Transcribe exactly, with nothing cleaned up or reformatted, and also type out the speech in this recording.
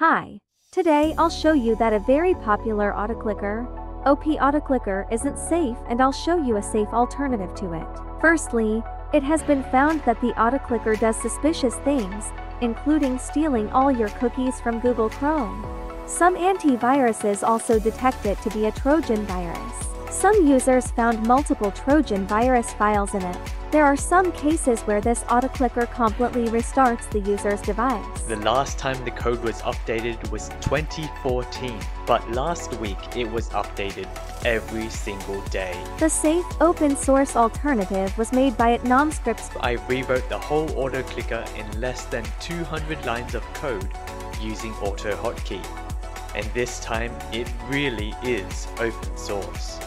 Hi, today I'll show you that a very popular auto clicker, O P Auto Clicker, isn't safe, and I'll show you a safe alternative to it. Firstly, it has been found that the auto clicker does suspicious things, including stealing all your cookies from Google Chrome. Some antiviruses also detect it to be a Trojan virus. Some users found multiple Trojan virus files in it. There are some cases where this autoclicker completely restarts the user's device. The last time the code was updated was twenty fourteen, but last week it was updated every single day. The safe open source alternative was made by nomscripts. I rewrote the whole autoclicker in less than two hundred lines of code using AutoHotKey. And this time it really is open source.